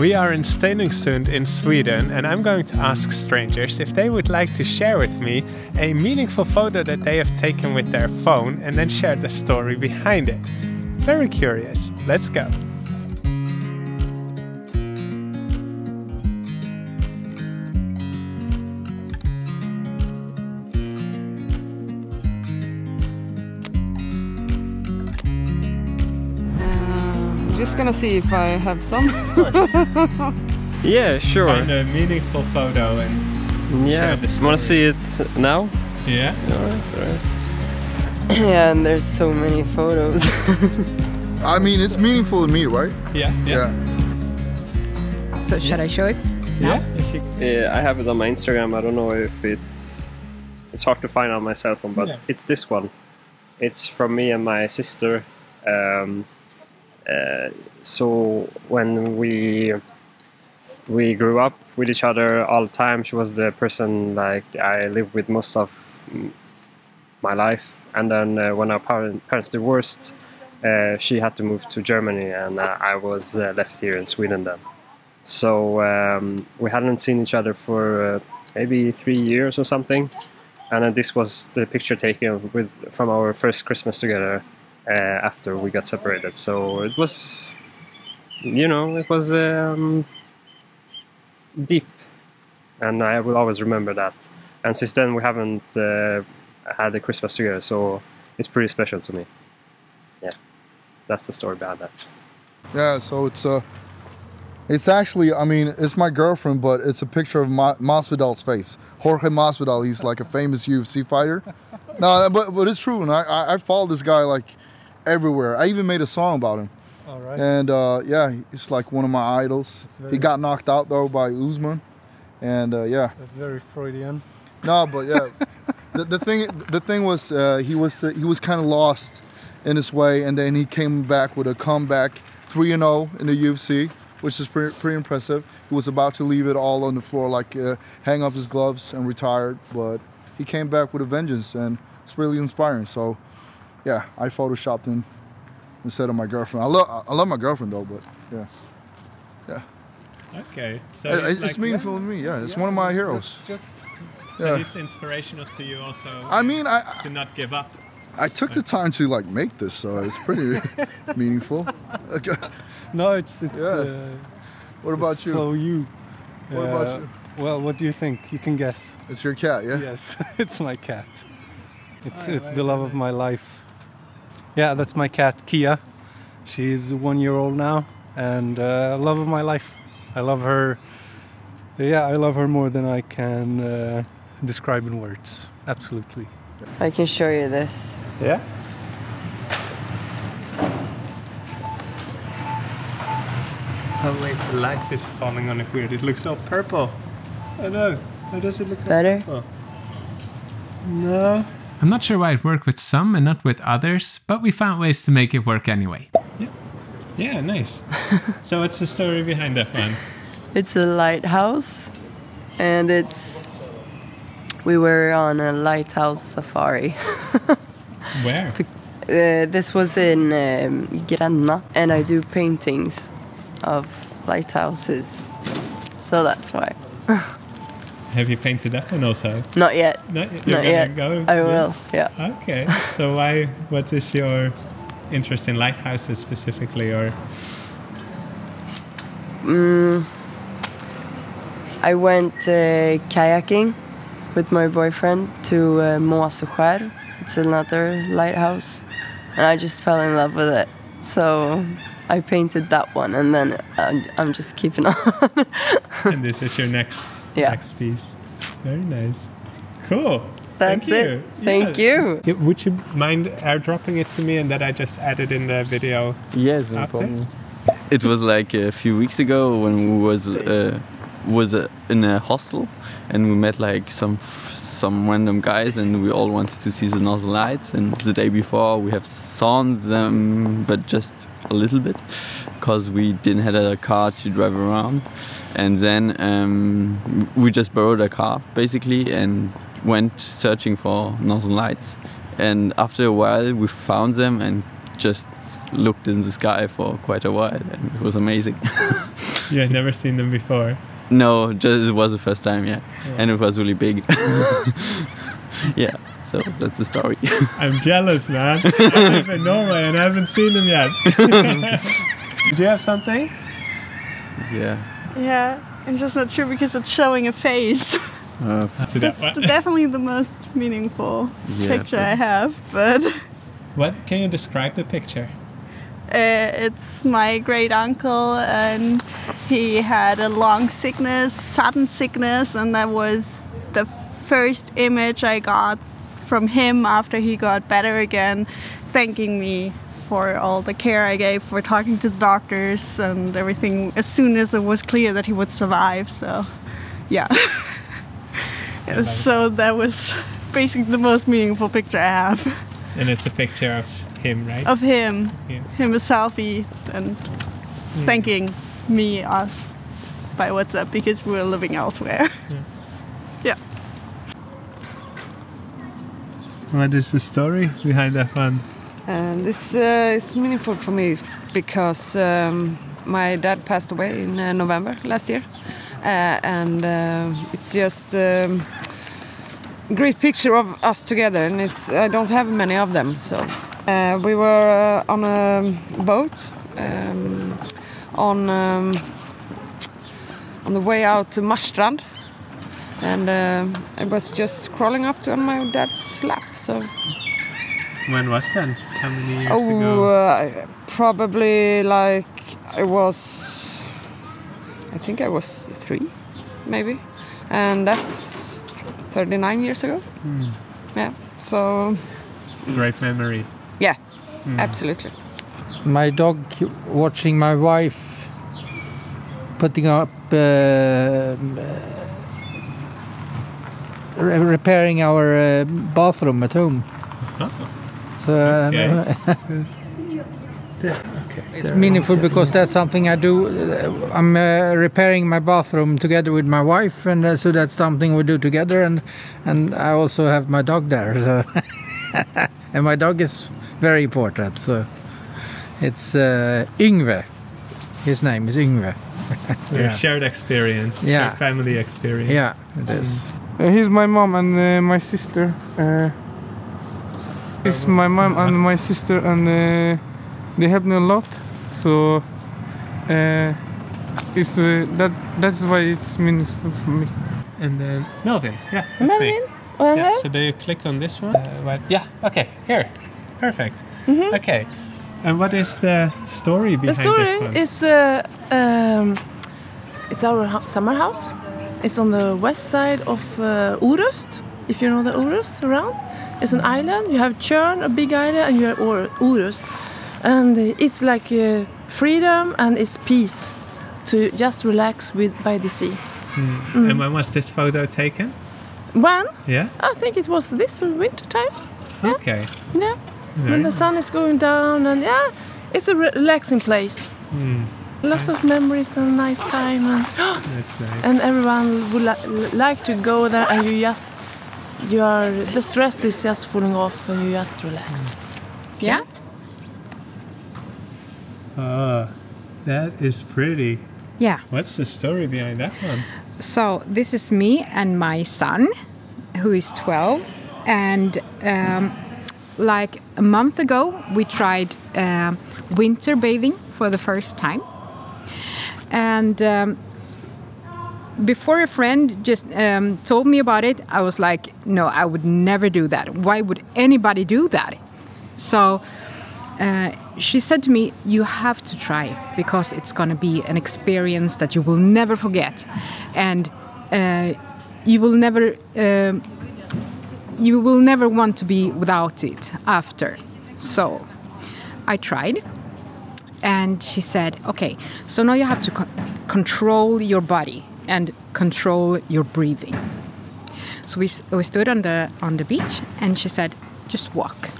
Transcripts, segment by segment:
We are in Stenungsund in Sweden, and I'm going to ask strangers if they would like to share with me a meaningful photo that they have taken with their phone and then share the story behind it. Very curious. Let's go. Just gonna see if I have some. Of course. Yeah, sure. Find a meaningful photo and share the story. Wanna see it now? Yeah. All right. Yeah, and there's so many photos. I mean, it's meaningful to me, right? Yeah. So should I show it? Yeah. Yeah, I have it on my Instagram. I don't know if it's hard to find on my cell phone, but it's this one. It's from me and my sister. So when we grew up with each other all the time, she was the person like I lived with most of my life. And then when our parents divorced, she had to move to Germany, and I was left here in Sweden then. So we hadn't seen each other for maybe 3 years or something. And this was the picture taken from our first Christmas together. After we got separated, so it was, you know, it was deep, and I will always remember that. And since then we haven't had a Christmas together, so it's pretty special to me. Yeah, so that's the story behind that. Yeah, so it's actually, I mean, it's my girlfriend, but it's a picture of Masvidal's face. Jorge Masvidal, he's like a famous UFC fighter. No, but it's true, and I follow this guy like everywhere. I even made a song about him. All right. And yeah, he's like one of my idols. He got knocked out though by Usman, and yeah. That's very Freudian. No, but yeah, the thing was he was kind of lost in his way, and then he came back with a comeback, 3-0 in the UFC, which is pretty impressive. He was about to leave it all on the floor, like hang up his gloves and retired, but he came back with a vengeance, and it's really inspiring. So. Yeah, I photoshopped him instead of my girlfriend. I love my girlfriend though, but yeah. Okay, so it's like meaningful to me. Yeah, it's one of my heroes. So it's inspirational to you also. I mean, to not give up. I took the time to like make this, so it's pretty meaningful. Okay. No, it's. Yeah. What about you? So you. What about you? Well, what do you think? You can guess. It's your cat, yeah. Yes, it's my cat. It's the love of my life. Yeah, that's my cat, Kia. She's 1 year old now, and love of my life. I love her. Yeah, I love her more than I can describe in words. Absolutely. I can show you this. Yeah? Oh wait, the light is falling on it weird. It looks all purple. I know. How does it look better? Purple? No. I'm not sure why it worked with some and not with others, but we found ways to make it work anyway. Yeah, nice. So what's the story behind that one? It's a lighthouse, and we were on a lighthouse safari. Where? This was in Granna, and I do paintings of lighthouses, so that's why. Have you painted that one also? Not yet. Not yet. Go? I will, yeah. Okay. So what is your interest in lighthouses specifically, or? I went kayaking with my boyfriend to Moasuqar. It's another lighthouse, and I just fell in love with it. So I painted that one, and then I'm just keeping on. And this is your next? Yeah. Next piece. Very nice. Cool. That's it. Thank you. Yeah, would you mind airdropping it to me, and that I just added in the video? Yes, no problem. It was like a few weeks ago when we was in a hostel, and we met like some random guys, and we all wanted to see the northern lights. And the day before we have saw them, but just a little bit, because we didn't have a car to drive around. And then we just borrowed a car basically and went searching for northern lights, and after a while we found them and just looked in the sky for quite a while, and it was amazing. You had never seen them before? No, it was the first time, yeah. Yeah. And it was really big. Yeah, so that's the story. I'm jealous, man. I live in Norway and I haven't seen them yet. Do you have something? Yeah. Yeah, I'm just not sure because it's showing a face. That's definitely the most meaningful picture I have, but... What? Can you describe the picture? It's my great uncle, and he had a long sickness, sudden sickness, and that was the first image I got from him after he got better again, thanking me for all the care I gave, for talking to the doctors and everything, as soon as it was clear that he would survive. So, yeah. So that was basically the most meaningful picture I have. And it's a picture of him, right? Of him. Yeah. Him a selfie and thanking me, us, by WhatsApp, because we were living elsewhere. Yeah. What is the story behind that one? This is meaningful for me because my dad passed away in November last year. And it's just a great picture of us together, and it's, I don't have many of them. So we were on a boat on the way out to Marstrand, and I was just crawling up to on my dad's lap. So when was that? How many years ago? Probably like I think I was 3, maybe, and that's 39 years ago. Yeah, so... Great memory. Yeah, absolutely. My dog watching my wife putting up... repairing our bathroom at home. So, okay. It's meaningful because that's something I do. I'm repairing my bathroom together with my wife, and so that's something we do together. And I also have my dog there, so and my dog is very important. So it's Yngve. His name is Yngve. Your shared experience, your family experience. Yeah, it is. Here's my mom and my sister. It's my mom and my sister and. They helped me a lot, so it's that's why it's meaningful for me. And then Melvin, yeah, that's Melvin. Me. Yeah, so do you click on this one? Yeah, okay, here, perfect. Okay, and what is the story behind this one? The story is it's our summer house. It's on the west side of Orust, if you know the Orust around. It's an island. You have Chur, a big island, and you have Orust. And it's like freedom, and it's peace to just relax with by the sea. And when was this photo taken? When? Yeah. I think it was this winter time. Yeah. Okay. Yeah. When the sun is going down, and yeah, it's a relaxing place. Lots of memories and nice time, and that's nice. And everyone would like to go there, and you just the stress is just falling off, and you just relax. Yeah. Oh, that is pretty. Yeah. What's the story behind that one? So this is me and my son, who is 12. And like a month ago, we tried winter bathing for the first time. And before a friend just told me about it, I was like, no, I would never do that. Why would anybody do that? So... she said to me, you have to try, because it's going to be an experience that you will never forget, and you will never want to be without it after. So I tried, and she said, okay, so now you have to control your body and control your breathing. So we stood on the beach, and she said, just walk.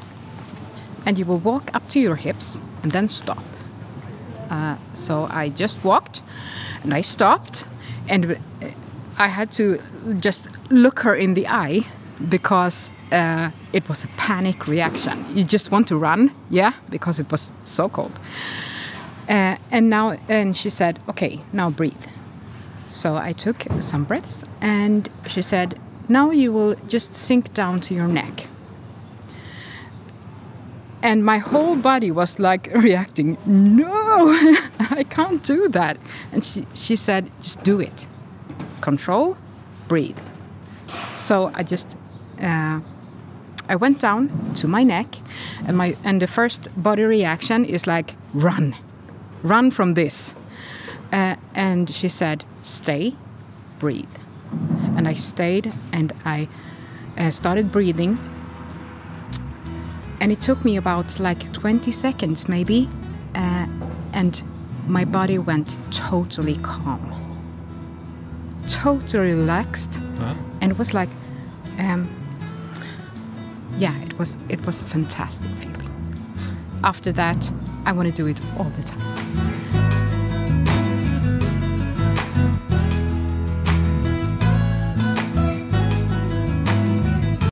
And you will walk up to your hips and then stop. So I just walked, and I stopped, and I had to just look her in the eye, because it was a panic reaction. You just want to run, yeah, because it was so cold. And she said, okay, now breathe. So I took some breaths and she said, now you will just sink down to your neck. And my whole body was like reacting, no, I can't do that. And she said, just do it. Control, breathe. So I just, I went down to my neck, and the first body reaction is like, run. Run from this. And she said, stay, breathe. And I stayed, and I started breathing. And it took me about like 20 seconds maybe, and my body went totally calm, totally relaxed, and it was like, yeah, it was a fantastic feeling. After that, I want to do it all the time.